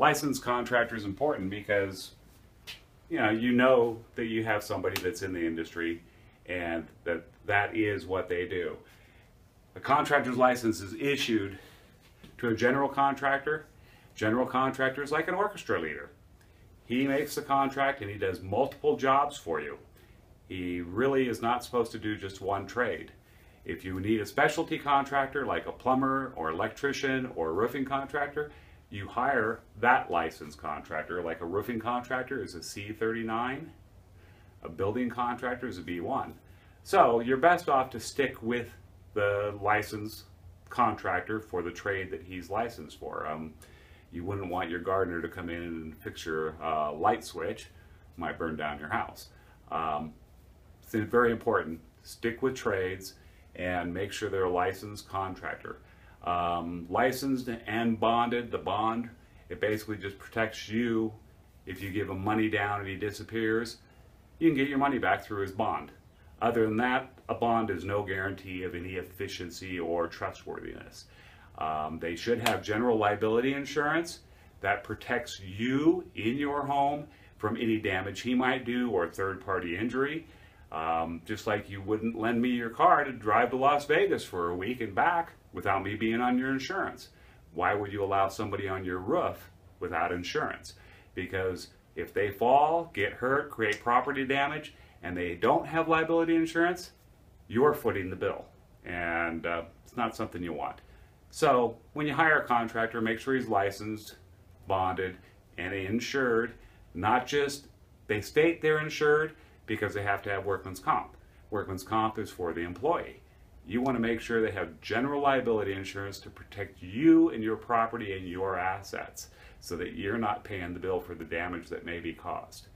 licensed contractor is important because you know that you have somebody that's in the industry and that is what they do. A contractor's license is issued to a general contractor. General contractor is like an orchestra leader. He makes the contract and he does multiple jobs for you. He really is not supposed to do just one trade. If you need a specialty contractor like a plumber or electrician or a roofing contractor, you hire that licensed contractor. Like a roofing contractor is a C39, a building contractor is a B1. So you're best off to stick with the licensed contractor for the trade that he's licensed for. You wouldn't want your gardener to come in and fix your light switch. Might burn down your house. It's very important. Stick with trades and make sure they're a licensed contractor. Licensed and bonded. The bond, it basically just protects you. If you give him money down and he disappears, you can get your money back through his bond. Other than that, a bond is no guarantee of any efficiency or trustworthiness. They should have general liability insurance that protects you in your home from any damage he might do or third-party injury. Just like you wouldn't lend me your car to drive to Las Vegas for a week and back without me being on your insurance. Why would you allow somebody on your roof without insurance? Because if they fall, get hurt, create property damage, and they don't have liability insurance, you're footing the bill. And it's not something you want. So when you hire a contractor, make sure he's licensed, bonded, and insured. Not just they state they're insured because they have to have workman's comp. Workman's comp is for the employee. You want to make sure they have general liability insurance to protect you and your property and your assets so that you're not paying the bill for the damage that may be caused.